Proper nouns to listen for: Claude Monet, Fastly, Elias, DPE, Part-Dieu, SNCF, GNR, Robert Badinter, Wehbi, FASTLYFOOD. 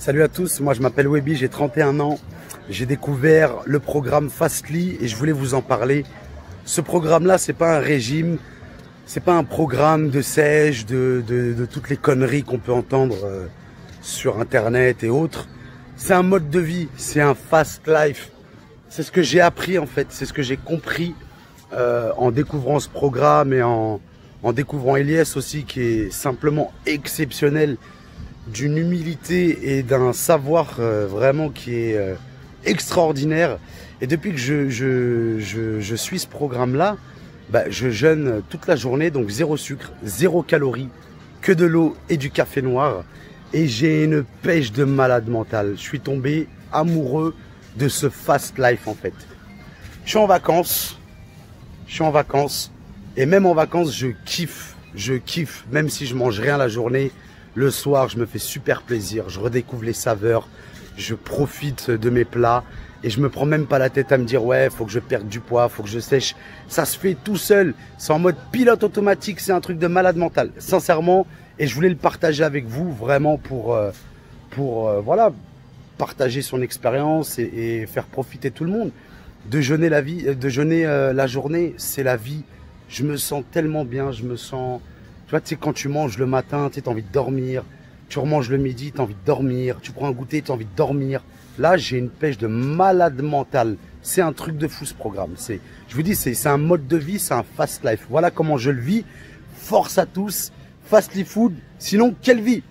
Salut à tous, moi je m'appelle Wehbi, j'ai 31 ans, j'ai découvert le programme Fastly et je voulais vous en parler. Ce programme-là, c'est pas un régime, c'est pas un programme de sèche, de toutes les conneries qu'on peut entendre sur internet et autres. C'est un mode de vie, c'est un fast life. C'est ce que j'ai appris en fait, c'est ce que j'ai compris en découvrant ce programme et en découvrant Elias aussi, qui est simplement exceptionnel, d'une humilité et d'un savoir vraiment qui est extraordinaire. Et depuis que je suis ce programme-là, bah, je jeûne toute la journée, donc zéro sucre, zéro calories, que de l'eau et du café noir. Et j'ai une pêche de malade mentale. Je suis tombé amoureux de ce fast life en fait. Je suis en vacances, et même en vacances, je kiffe, même si je mange rien la journée. Le soir, je me fais super plaisir, je redécouvre les saveurs, je profite de mes plats et je me prends même pas la tête à me dire « ouais, faut que je perde du poids, faut que je sèche ». Ça se fait tout seul, c'est en mode pilote automatique, c'est un truc de malade mental, sincèrement. Et je voulais le partager avec vous vraiment pour voilà, partager son expérience et faire profiter tout le monde. De jeûner la vie, de jeûner la journée, c'est la vie. Je me sens tellement bien, je me sens... Tu vois, tu sais, quand tu manges le matin, tu sais, t'as envie de dormir. Tu remanges le midi, t'as envie de dormir. Tu prends un goûter, t'as envie de dormir. Là, j'ai une pêche de malade mental. C'est un truc de fou ce programme. Je vous dis, c'est un mode de vie, c'est un fast life. Voilà comment je le vis. Force à tous. Fastly food. Sinon, quelle vie?